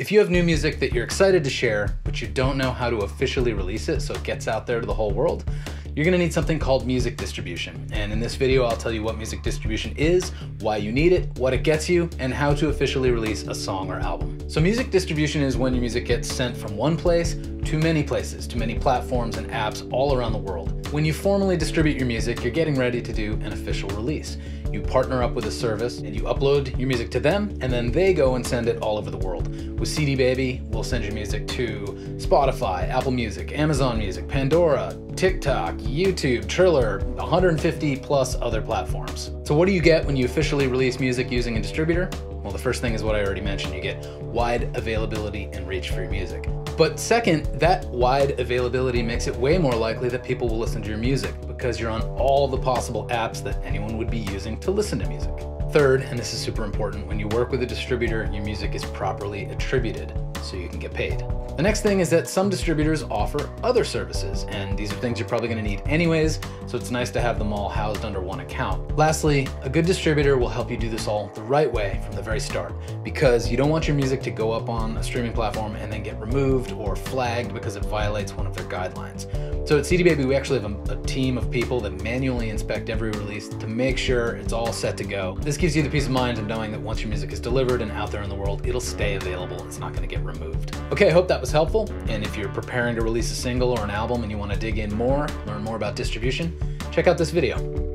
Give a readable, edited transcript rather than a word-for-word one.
If you have new music that you're excited to share, but you don't know how to officially release it so it gets out there to the whole world, you're gonna need something called music distribution. And in this video, I'll tell you what music distribution is, why you need it, what it gets you, and how to officially release a song or album. So music distribution is when your music gets sent from one place to many places, to many platforms and apps all around the world. When you formally distribute your music, you're getting ready to do an official release. You partner up with a service and you upload your music to them, and then they go and send it all over the world. With CD Baby, we'll send your music to Spotify, Apple Music, Amazon Music, Pandora, TikTok, YouTube, Triller, 150 plus other platforms. So what do you get when you officially release music using a distributor? Well, the first thing is what I already mentioned. You get wide availability and reach for your music. But second, that wide availability makes it way more likely that people will listen to your music because you're on all the possible apps that anyone would be using to listen to music. Third, and this is super important, when you work with a distributor, your music is properly attributed so you can get paid. The next thing is that some distributors offer other services, and these are things you're probably gonna need anyways, so it's nice to have them all housed under one account. Lastly, a good distributor will help you do this all the right way from the very start, because you don't want your music to go up on a streaming platform and then get removed or flagged because it violates one of their guidelines. So at CD Baby, we actually have a team of people that manually inspect every release to make sure it's all set to go. This gives you the peace of mind of knowing that once your music is delivered and out there in the world, it'll stay available. It's not gonna get removed. Okay, I hope that was helpful. And if you're preparing to release a single or an album and you wanna dig in more, learn more about distribution, check out this video.